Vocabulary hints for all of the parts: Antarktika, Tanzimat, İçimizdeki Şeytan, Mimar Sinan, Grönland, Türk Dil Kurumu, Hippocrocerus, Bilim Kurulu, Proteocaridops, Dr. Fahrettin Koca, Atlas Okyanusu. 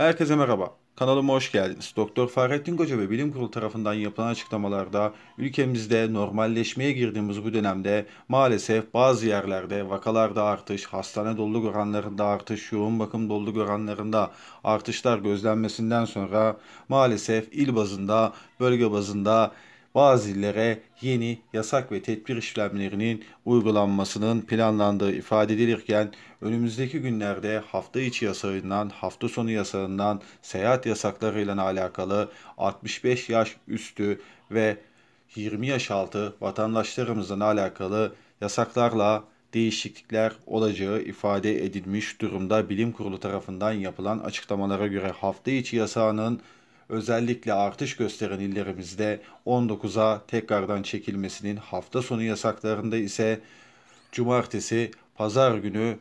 Herkese merhaba, kanalıma hoş geldiniz. Doktor Fahrettin Koca ve Bilim Kurulu tarafından yapılan açıklamalarda ülkemizde normalleşmeye girdiğimiz bu dönemde maalesef bazı yerlerde vakalarda artış, hastane doluluk oranlarında artış, yoğun bakım doluluk oranlarında artışlar gözlenmesinden sonra maalesef il bazında, bölge bazında bazı illere yeni yasak ve tedbir işlemlerinin uygulanmasının planlandığı ifade edilirken önümüzdeki günlerde hafta içi yasağından, hafta sonu yasağından, seyahat yasaklarıyla alakalı 65 yaş üstü ve 20 yaş altı vatandaşlarımızla alakalı yasaklarla değişiklikler olacağı ifade edilmiş durumda. Bilim Kurulu tarafından yapılan açıklamalara göre hafta içi yasağının özellikle artış gösteren illerimizde 19'a tekrardan çekilmesinin, hafta sonu yasaklarında ise cumartesi, pazar günü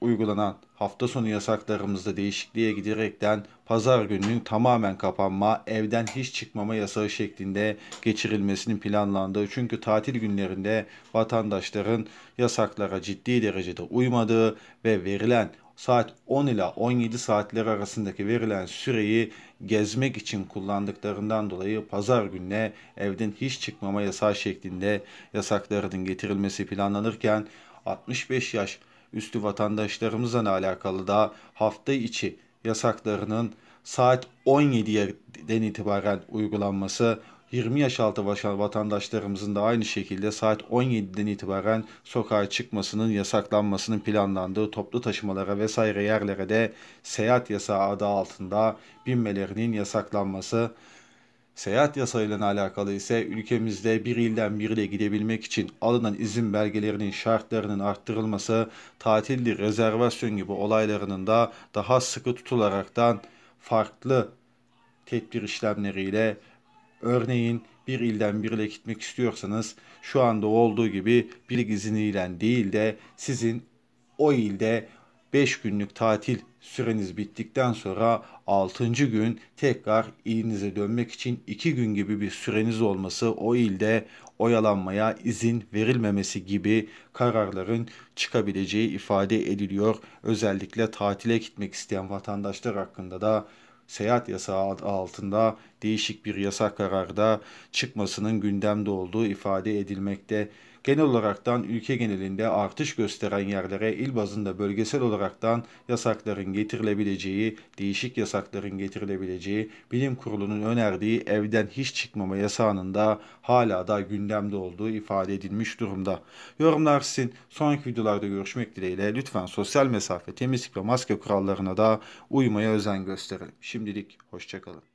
uygulanan hafta sonu yasaklarımızda değişikliğe giderekten pazar gününün tamamen kapanma, evden hiç çıkmama yasağı şeklinde geçirilmesinin planlandığı, çünkü tatil günlerinde vatandaşların yasaklara ciddi derecede uymadığı ve verilen saat 10 ila 17 saatler arasındaki verilen süreyi gezmek için kullandıklarından dolayı pazar gününe evden hiç çıkmama yasağı şeklinde yasakların getirilmesi planlanırken 65 yaş üstü vatandaşlarımızla alakalı da hafta içi yasaklarının saat 17'den itibaren uygulanması, 20 yaş altı vatandaşlarımızın da aynı şekilde saat 17'den itibaren sokağa çıkmasının yasaklanmasının planlandığı, toplu taşımalara vesaire yerlere de seyahat yasağı adı altında binmelerinin yasaklanması. Seyahat yasağıyla alakalı ise ülkemizde bir ilden bir ile gidebilmek için alınan izin belgelerinin şartlarının arttırılması, tatilli rezervasyon gibi olaylarının da daha sıkı tutularaktan farklı tedbir işlemleriyle, örneğin bir ilden bir ile gitmek istiyorsanız şu anda olduğu gibi bir izniyle değil de sizin o ilde 5 günlük tatil süreniz bittikten sonra 6. gün tekrar ilinize dönmek için 2 gün gibi bir süreniz olması, o ilde oyalanmaya izin verilmemesi gibi kararların çıkabileceği ifade ediliyor. Özellikle tatile gitmek isteyen vatandaşlar hakkında da seyahat yasağı altında değişik bir yasak kararı da çıkmasının gündemde olduğu ifade edilmekte. Genel olaraktan ülke genelinde artış gösteren yerlere il bazında bölgesel olaraktan yasakların getirilebileceği, değişik yasakların getirilebileceği, Bilim Kurulu'nun önerdiği evden hiç çıkmama yasağının da hala da gündemde olduğu ifade edilmiş durumda. Yorumlar sizin. Sonraki videolarda görüşmek dileğiyle. Lütfen sosyal mesafe, temizlik ve maske kurallarına da uymaya özen gösterelim. Şimdilik hoşça kalın.